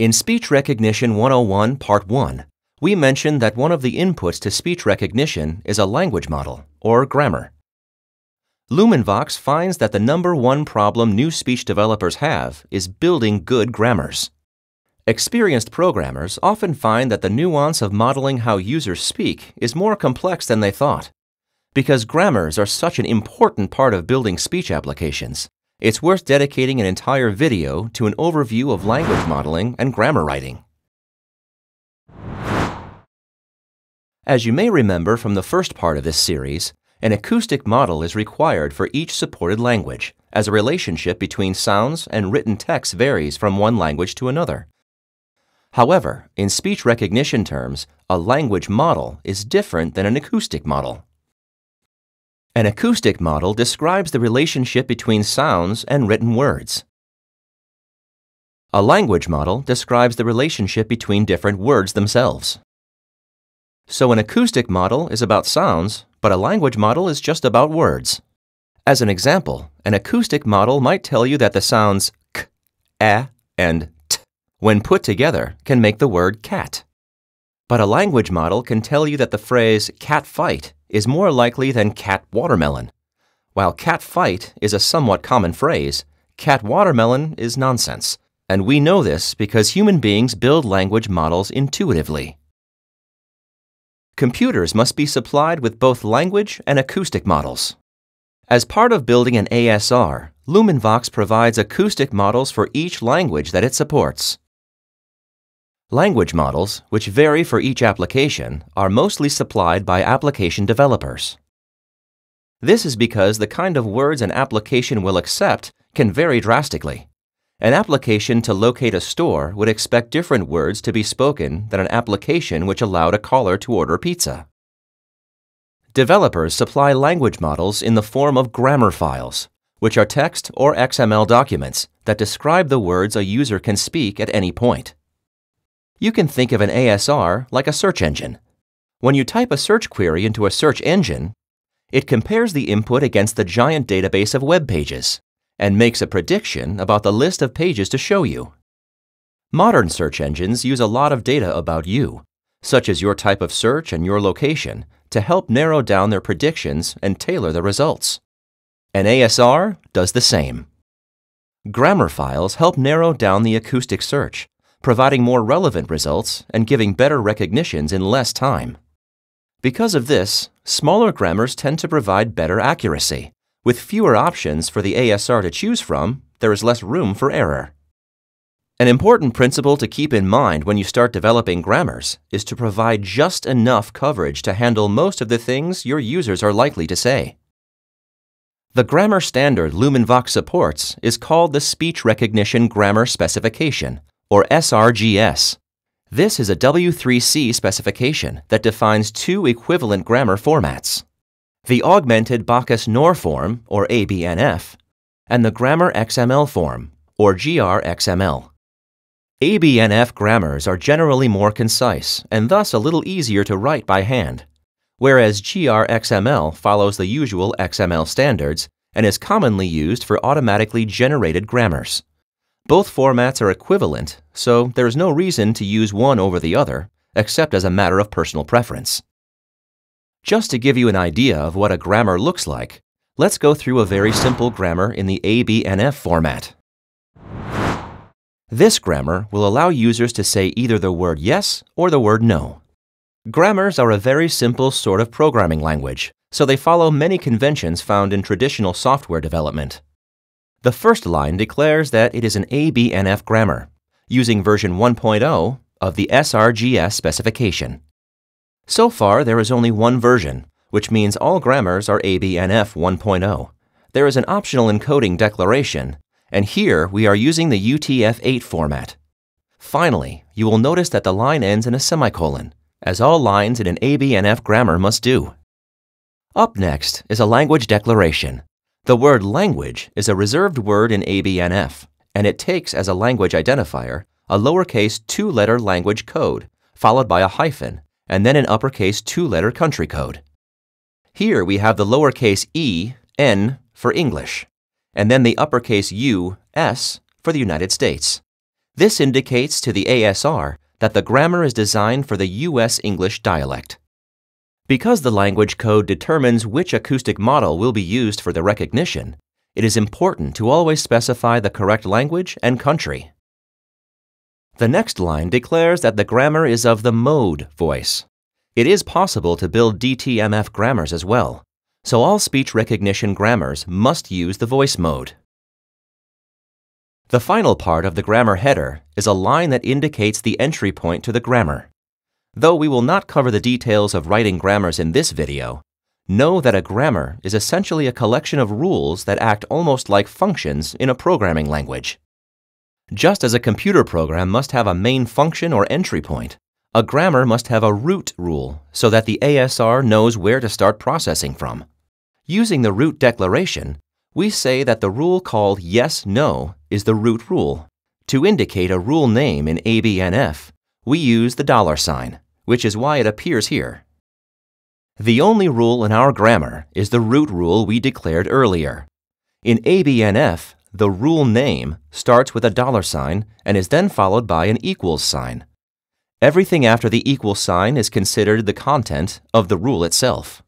In Speech Recognition 101, Part 1, we mentioned that one of the inputs to speech recognition is a language model, or grammar. LumenVox finds that the number one problem new speech developers have is building good grammars. Experienced programmers often find that the nuance of modeling how users speak is more complex than they thought. Because grammars are such an important part of building speech applications, it's worth dedicating an entire video to an overview of language modeling and grammar writing. As you may remember from the first part of this series, an acoustic model is required for each supported language, as a relationship between sounds and written text varies from one language to another. However, in speech recognition terms, a language model is different than an acoustic model. An acoustic model describes the relationship between sounds and written words. A language model describes the relationship between different words themselves. So an acoustic model is about sounds, but a language model is just about words. As an example, an acoustic model might tell you that the sounds k, a, and t, when put together, can make the word cat. But a language model can tell you that the phrase cat fight is more likely than cat watermelon. While cat fight is a somewhat common phrase, cat watermelon is nonsense. And we know this because human beings build language models intuitively. Computers must be supplied with both language and acoustic models. As part of building an ASR, LumenVox provides acoustic models for each language that it supports. Language models, which vary for each application, are mostly supplied by application developers. This is because the kind of words an application will accept can vary drastically. An application to locate a store would expect different words to be spoken than an application which allowed a caller to order pizza. Developers supply language models in the form of grammar files, which are text or XML documents that describe the words a user can speak at any point. You can think of an ASR like a search engine. When you type a search query into a search engine, it compares the input against the giant database of web pages and makes a prediction about the list of pages to show you. Modern search engines use a lot of data about you, such as your type of search and your location, to help narrow down their predictions and tailor the results. An ASR does the same. Grammar files help narrow down the acoustic search, providing more relevant results and giving better recognitions in less time. Because of this, smaller grammars tend to provide better accuracy. With fewer options for the ASR to choose from, there is less room for error. An important principle to keep in mind when you start developing grammars is to provide just enough coverage to handle most of the things your users are likely to say. The grammar standard LumenVox supports is called the Speech Recognition Grammar Specification, or SRGS. This is a W3C specification that defines two equivalent grammar formats: the Augmented Backus-Naur Form, or ABNF, and the Grammar XML Form, or GRXML. ABNF grammars are generally more concise and thus a little easier to write by hand, whereas GRXML follows the usual XML standards and is commonly used for automatically generated grammars. Both formats are equivalent, so there is no reason to use one over the other, except as a matter of personal preference. Just to give you an idea of what a grammar looks like, let's go through a very simple grammar in the ABNF format. This grammar will allow users to say either the word yes or the word no. Grammars are a very simple sort of programming language, so they follow many conventions found in traditional software development. The first line declares that it is an ABNF grammar, using version 1.0 of the SRGS specification. So far, there is only one version, which means all grammars are ABNF 1.0. There is an optional encoding declaration, and here we are using the UTF-8 format. Finally, you will notice that the line ends in a semicolon, as all lines in an ABNF grammar must do. Up next is a language declaration. The word language is a reserved word in ABNF, and it takes as a language identifier a lowercase two-letter language code, followed by a hyphen, and then an uppercase two-letter country code. Here we have the lowercase e, N, for English, and then the uppercase U, S, for the United States. This indicates to the ASR that the grammar is designed for the U.S. English dialect. Because the language code determines which acoustic model will be used for the recognition, it is important to always specify the correct language and country. The next line declares that the grammar is of the mode voice. It is possible to build DTMF grammars as well, so all speech recognition grammars must use the voice mode. The final part of the grammar header is a line that indicates the entry point to the grammar. Though we will not cover the details of writing grammars in this video, know that a grammar is essentially a collection of rules that act almost like functions in a programming language. Just as a computer program must have a main function or entry point, a grammar must have a root rule so that the ASR knows where to start processing from. Using the root declaration, we say that the rule called yes, no is the root rule. To indicate a rule name in ABNF, we use the $, which is why it appears here. The only rule in our grammar is the root rule we declared earlier. In ABNF, the rule name starts with a $, and is then followed by an =sign. Everything after the =sign is considered the content of the rule itself.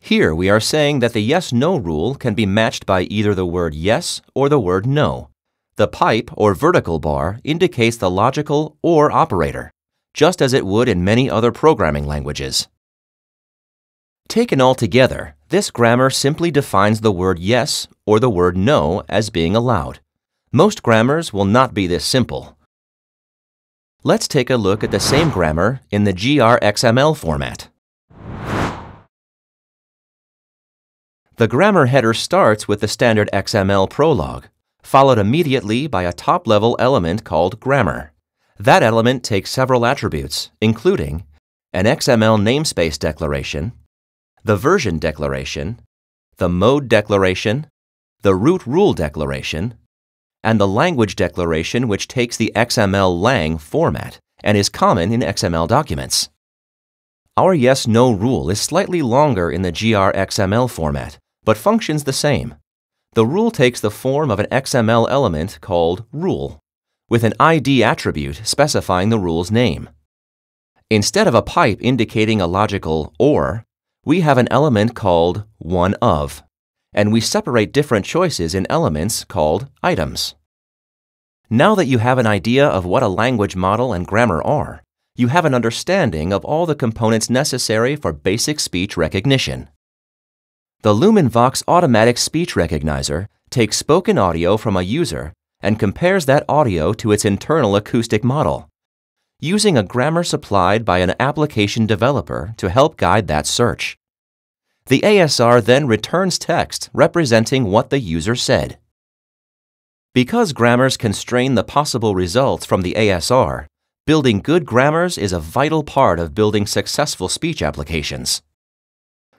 Here we are saying that the yes-no rule can be matched by either the word yes or the word no. The pipe or vertical bar indicates the logical or operator, just as it would in many other programming languages. Taken all together, this grammar simply defines the word yes or the word no as being allowed. Most grammars will not be this simple. Let's take a look at the same grammar in the Grammar XML format. The grammar header starts with the standard XML prologue, followed immediately by a top-level element called grammar. That element takes several attributes, including an XML namespace declaration, the version declaration, the mode declaration, the root rule declaration, and the language declaration, which takes the XML lang format and is common in XML documents. Our yes-no rule is slightly longer in the GRXML format, but functions the same. The rule takes the form of an XML element called rule, with an ID attribute specifying the rule's name. Instead of a pipe indicating a logical or, we have an element called one of, and we separate different choices in elements called items. Now that you have an idea of what a language model and grammar are, you have an understanding of all the components necessary for basic speech recognition. The LumenVox Automatic Speech Recognizer takes spoken audio from a user and compares that audio to its internal acoustic model, using a grammar supplied by an application developer to help guide that search. The ASR then returns text representing what the user said. Because grammars constrain the possible results from the ASR, building good grammars is a vital part of building successful speech applications.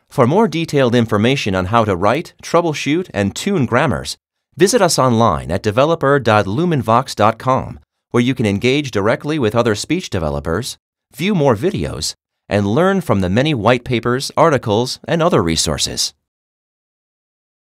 For more detailed information on how to write, troubleshoot, and tune grammars, visit us online at developer.lumenvox.com, where you can engage directly with other speech developers, view more videos, and learn from the many white papers, articles, and other resources.